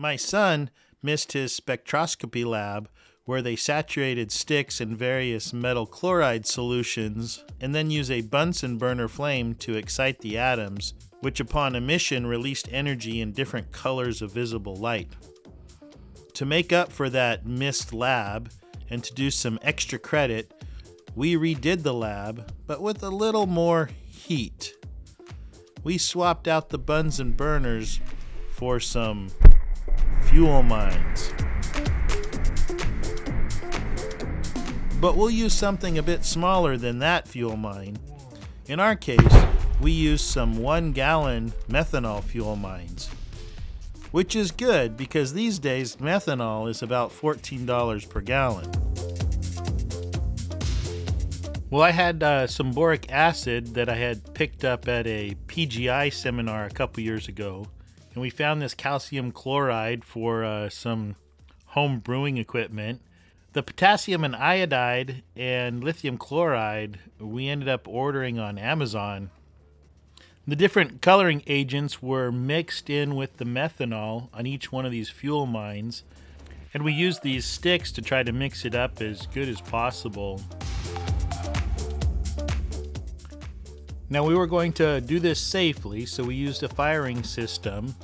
My son missed his spectroscopy lab where they saturated sticks in various metal chloride solutions and then use a Bunsen burner flame to excite the atoms, which upon emission released energy in different colors of visible light. To make up for that missed lab and to do some extra credit, we redid the lab, but with a little more heat. We swapped out the Bunsen burners for some Fuel Mines. But we'll use something a bit smaller than that fuel mine. In our case, we used some 1 gallon methanol fuel mines, which is good because these days methanol is about $14 per gallon. Well, I had some boric acid that I had picked up at a PGI seminar a couple years ago, and we found this calcium chloride for some home brewing equipment. The potassium and iodide and lithium chloride we ended up ordering on Amazon. The different coloring agents were mixed in with the methanol on each one of these fuel mines, and we used these sticks to try to mix it up as good as possible. Now, we were going to do this safely, so we used a firing system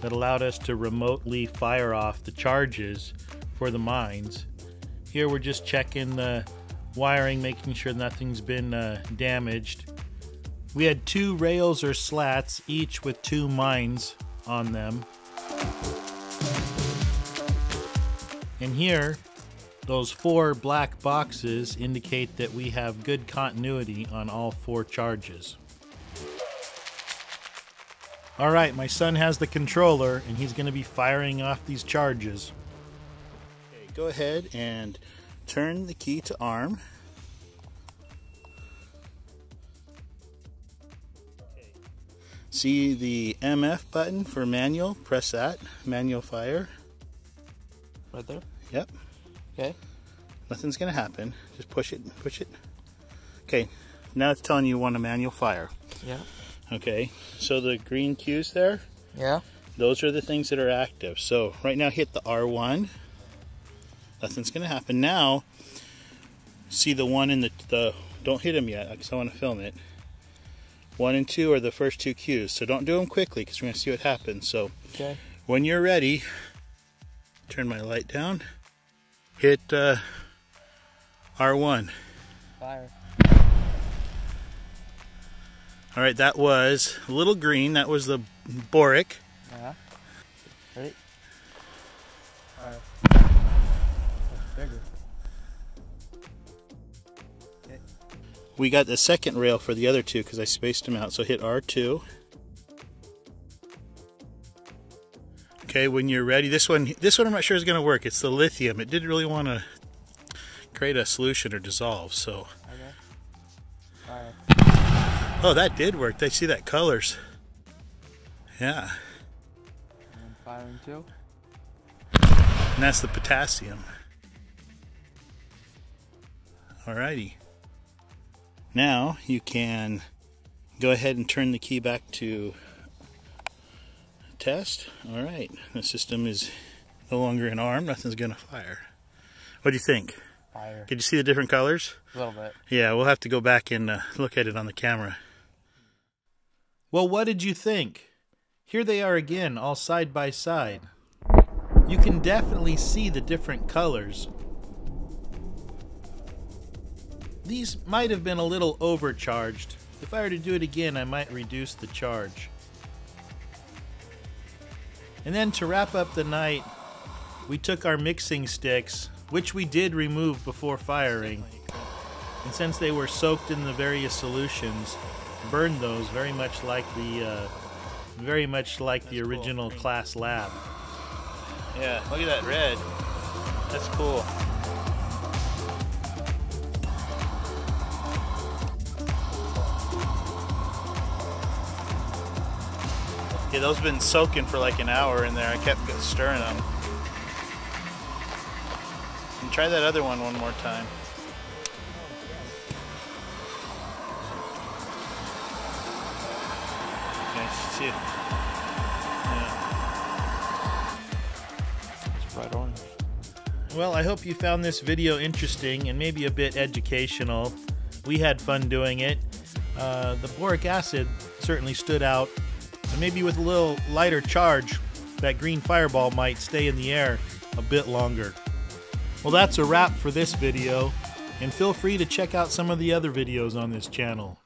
that allowed us to remotely fire off the charges for the mines. Here we're just checking the wiring, making sure nothing's been damaged. We had 2 rails or slats, each with 2 mines on them. And here, those 4 black boxes indicate that we have good continuity on all 4 charges. All right, my son has the controller and he's going to be firing off these charges. Okay, go ahead and turn the key to arm. See the MF button for manual, press that, manual fire. Right there? Yep. Okay. Nothing's gonna happen. Just push it, push it. Okay, now it's telling you want a manual fire. Yeah. Okay, so the green cues there? Yeah. Those are the things that are active. So right now hit the R1. Nothing's gonna happen. Now, see the one in the don't hit them yet because I wanna film it. 1 and 2 are the first 2 cues. So don't do them quickly because we're gonna see what happens. So okay. When you're ready, turn my light down. Hit R1. Fire. All right, that was a little green. That was the boric. Yeah. Ready? Fire. That's bigger. Okay. We got the second rail for the other 2 because I spaced them out. So hit R2. Okay, when you're ready, this one I'm not sure is going to work. It's the lithium. It didn't really want to create a solution or dissolve, so. Okay. All right. Oh, that did work. They see that colors. Yeah. And firing 2. And that's the potassium. Alrighty. Now you can go ahead and turn the key back to test. All right, the system is no longer in arm. Nothing's gonna fire. What do you think? Fire. Did you see the different colors? A little bit. Yeah, we'll have to go back and look at it on the camera. Well, what did you think? Here they are again, all side by side. You can definitely see the different colors. These might have been a little overcharged. If I were to do it again, I might reduce the charge. And then to wrap up the night, we took our mixing sticks, which we did remove before firing, and since they were soaked in the various solutions, burned those very much like the original class lab. Yeah, look at that red. That's cool. Yeah, those have been soaking for like an hour in there. I kept stirring them. And try that other one more time. Nice to see it. Yeah. Well, I hope you found this video interesting and maybe a bit educational. We had fun doing it. The boric acid certainly stood out. And maybe with a little lighter charge, that green fireball might stay in the air a bit longer. Well, that's a wrap for this video, and feel free to check out some of the other videos on this channel.